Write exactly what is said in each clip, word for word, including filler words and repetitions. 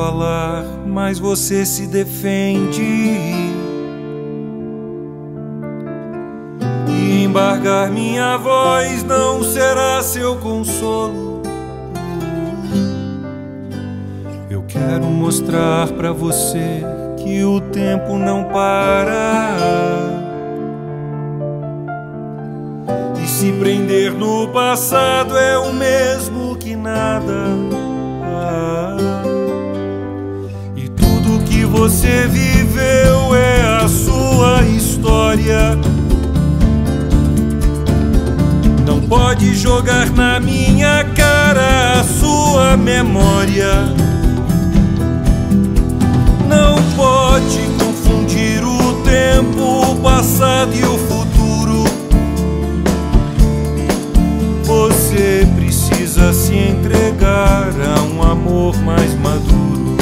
falar, mas você se defende e embargar minha voz não será seu consolo. Eu quero mostrar pra você que o tempo não para, e se prender no passado é o mesmo que nada. E tudo que você viveu é a sua história, não pode jogar na minha cara a sua memória. Não pode confundir o tempo, o passado e o futuro. Você precisa se entregar a um amor mais maduro.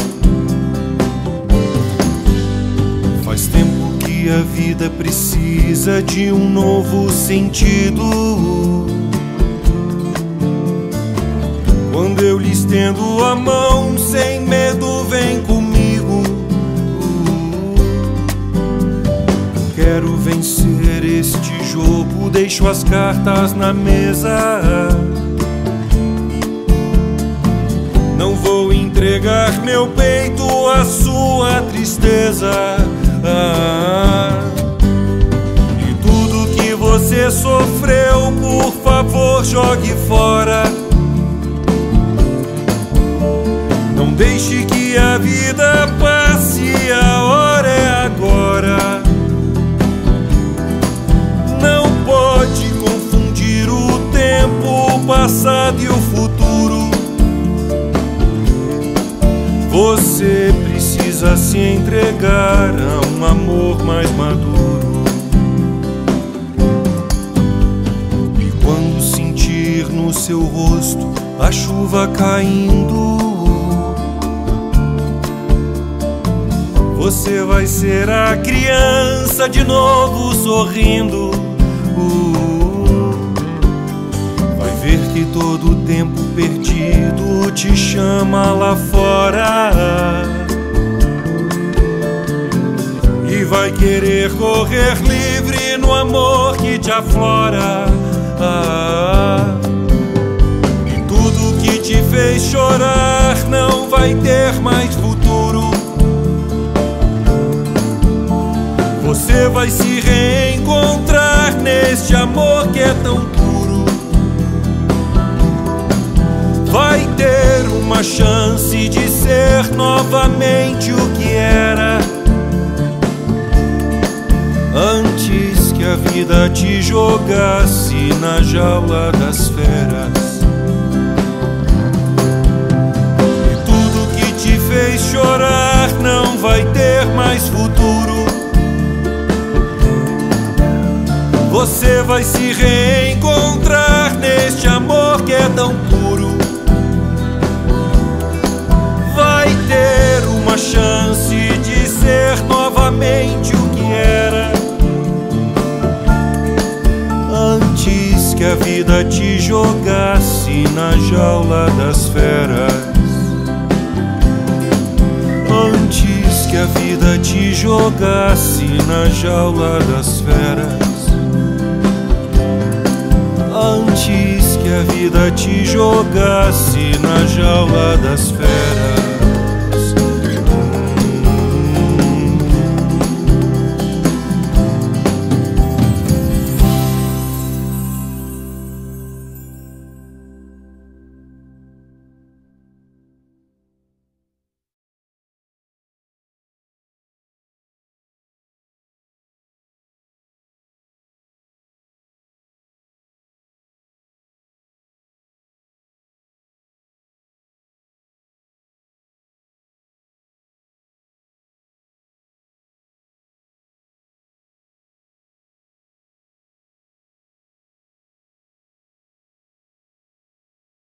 Faz tempo que a vida precisa de um novo sentido. Quando eu lhe estendo a mão, sem medo vem comigo. Quero vencer este jogo, deixo as cartas na mesa. Não vou entregar meu peito à sua tristeza. Ah, e tudo que você sofreu, por favor, jogue fora. Não deixe que a vida passe, a hora é agora. Não pode confundir o tempo, o passado e o futuro. Você precisa se entregar a um amor mais maduro. E quando sentir no seu rosto a chuva caindo, você vai ser a criança de novo sorrindo. Vai ver que todo o tempo perdido te chama lá fora, e vai querer correr livre no amor que te aflora. Ah, e tudo que te fez chorar não vai ter mais futuro. Você vai se reencontrar neste amor que é tão puro. Vai ter uma chance de ser novamente o que era, antes que a vida te jogasse na jaula das feras. E tudo que te fez chorar não vai ter mais futuro. Você vai se reencontrar neste amor que é tão puro. Vai ter uma chance de ser novamente o que era, antes que a vida te jogasse na jaula das feras. Antes que a vida te jogasse na jaula das feras. Antes que a vida te jogasse na jaula das feras.